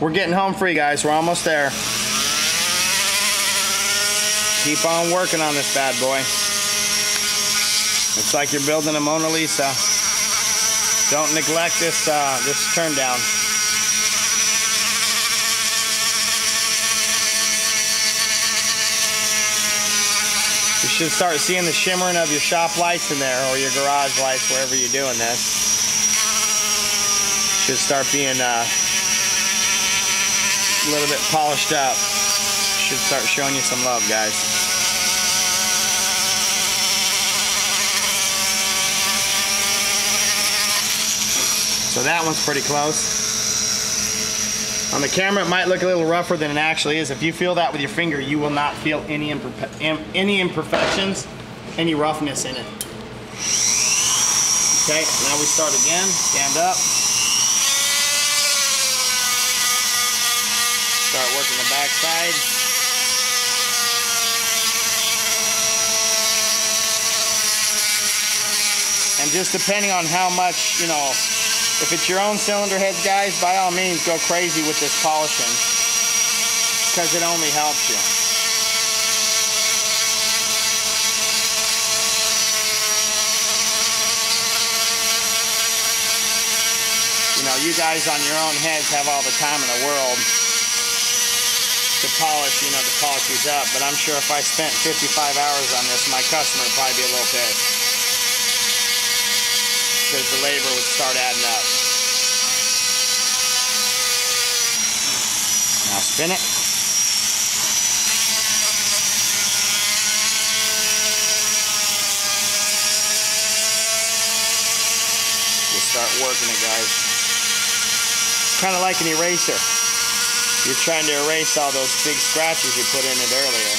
We're getting home free, guys. We're almost there. Keep on working on this bad boy. It's like you're building a Mona Lisa. Don't neglect this this turn down. You should start seeing the shimmering of your shop lights in there, or your garage lights, wherever you're doing this. Should start being a little bit polished up. Should start showing you some love, guys. So that one's pretty close. On the camera, it might look a little rougher than it actually is. If you feel that with your finger, you will not feel any imperfections, any roughness in it. Okay, now we start again. Stand up. Start working the back side. And just depending on how much, you know, if it's your own cylinder heads, guys, by all means, go crazy with this polishing, because it only helps you. You know, you guys on your own heads have all the time in the world to polish, you know, to polish these up, but I'm sure if I spent 55 hours on this, my customer would probably be a little pissed, because the labor would start adding up. Now spin it. We'll start working it, guys. Kind of like an eraser. You're trying to erase all those big scratches you put in it earlier.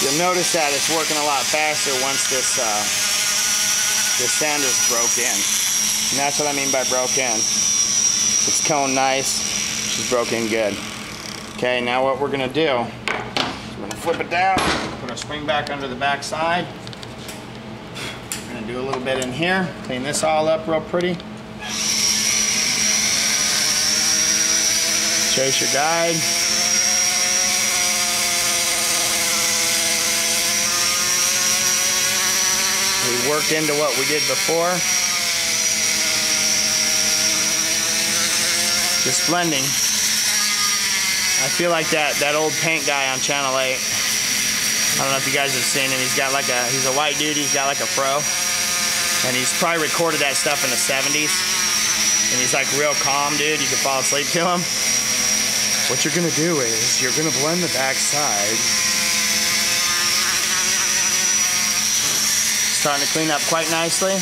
You'll notice that it's working a lot faster once this sander's broke in. And that's what I mean by broke in. It's cone nice, it's broke in good. Okay, now what we're gonna do, we're gonna flip it down, put our spring back under the back side. We're gonna do a little bit in here, clean this all up real pretty. Chase your guide. We worked into what we did before. Just blending. I feel like that old paint guy on Channel 8. I don't know if you guys have seen him. He's got like he's a white dude, he's got like a fro. And he's probably recorded that stuff in the 70s. And he's like real calm, dude. You can fall asleep to him. What you're gonna do is you're gonna blend the back side. Starting to clean up quite nicely.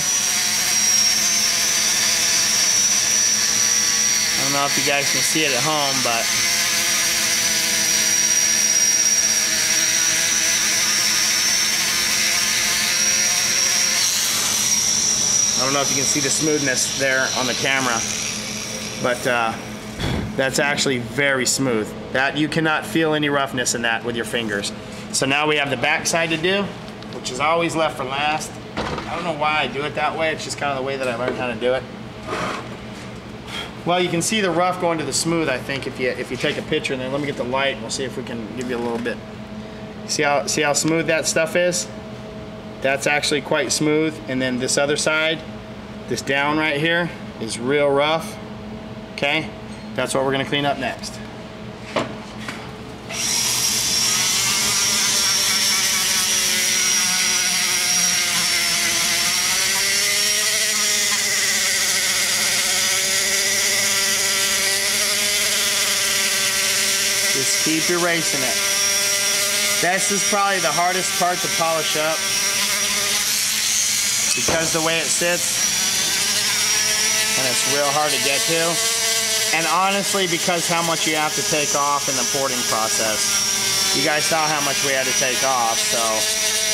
I don't know if you guys can see it at home, but I don't know if you can see the smoothness there on the camera, but that's actually very smooth. That you cannot feel any roughness in that with your fingers. So now we have the back side to do, which is always left for last. I don't know why I do it that way. It's just kind of the way that I learned how to do it. Well, you can see the rough going to the smooth, I think, if you take a picture. And then let me get the light and we'll see if we can give you a little bit. See how smooth that stuff is? That's actually quite smooth. And then this other side, this down right here, is real rough. Okay? That's what we're gonna clean up next. Keep erasing it. This is probably the hardest part to polish up, because the way it sits, and it's real hard to get to. And honestly, because how much you have to take off in the porting process, you guys saw how much we had to take off, so...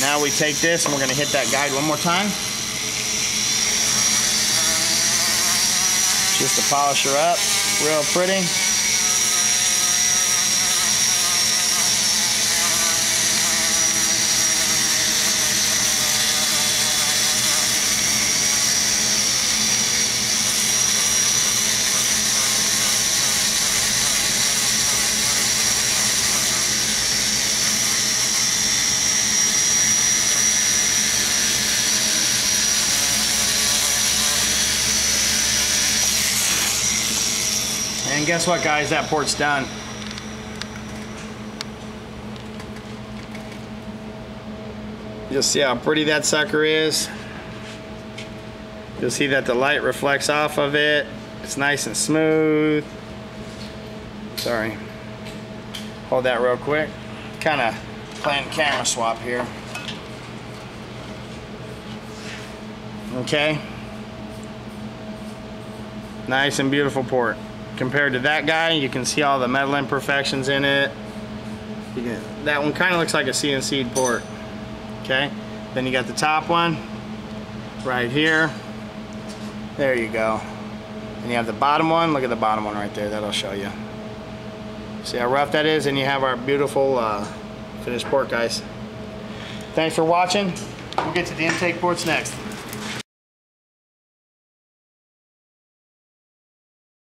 Now we take this and we're going to hit that guide one more time. Just to polish her up real pretty. And guess what, guys? That port's done. You'll see how pretty that sucker is. You'll see that the light reflects off of it. It's nice and smooth. Sorry. Hold that real quick. Kind of playing camera swap here. Okay. Nice and beautiful port. Compared to that guy, you can see all the metal imperfections in it. That one kind of looks like a CNC'd port. Okay, then you got the top one right here. There you go. And you have the bottom one. Look at the bottom one right there. That'll show you. See how rough that is? And you have our beautiful finished port, guys. Thanks for watching. We'll get to the intake ports next.